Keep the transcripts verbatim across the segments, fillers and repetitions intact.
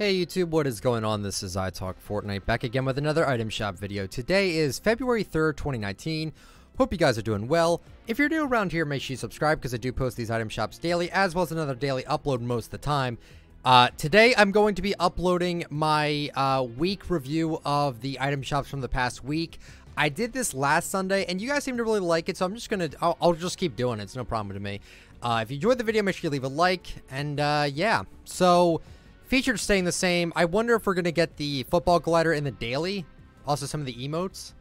Hey YouTube, what is going on? This is I Talk Fortnite, back again with another item shop video. Today is February third, twenty nineteen. Hope you guys are doing well. If you're new around here, make sure you subscribe because I do post these item shops daily, as well as another daily upload most of the time. Uh, today I'm going to be uploading my uh, week review of the item shops from the past week. I did this last Sunday, and you guys seem to really like it, so I'm just gonna, I'll, I'll just keep doing it. It's no problem to me. Uh, if you enjoyed the video, make sure you leave a like, and uh, yeah. So, featured staying the same. I wonder if we're going to get the football glider in the daily. Also, some of the emotes.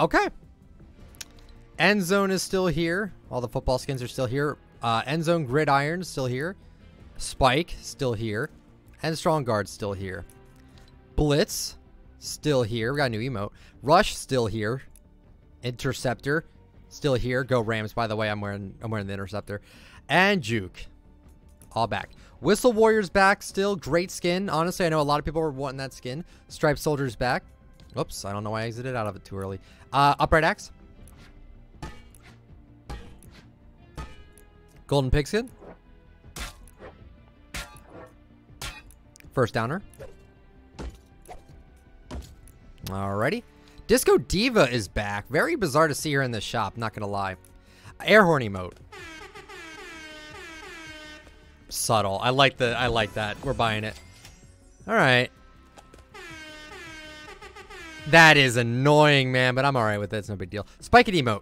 Okay. End Zone is still here. All the football skins are still here. Uh, End Zone Gridiron is still here. Spike, still here. And Strong Guard, still here. Blitz, still here. We got a new emote. Rush, still here. Interceptor, still here. Go Rams, by the way. I'm wearing, I'm wearing the Interceptor. And Juke. All back. Whistle Warriors back still. Great skin. Honestly, I know a lot of people were wanting that skin. Striped Soldiers back. Oops, I don't know why I exited out of it too early. Uh, Upright Axe. Golden Pigskin. First Downer. Alrighty. Disco Diva is back. Very bizarre to see her in this shop, not gonna lie. Air Horn Emote. Subtle. I like the I like that. We're buying it. Alright. That is annoying, man, but I'm alright with it. It's no big deal. Spike It emote.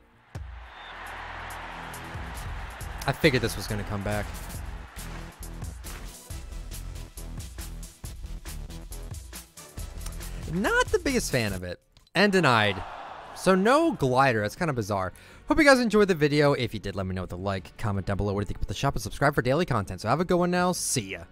I figured this was gonna come back. Not the biggest fan of it. And Denied. So no glider. That's kind of bizarre. Hope you guys enjoyed the video. If you did, let me know with a like, comment down below what you think about the shop, and subscribe for daily content. So have a good one now. See ya.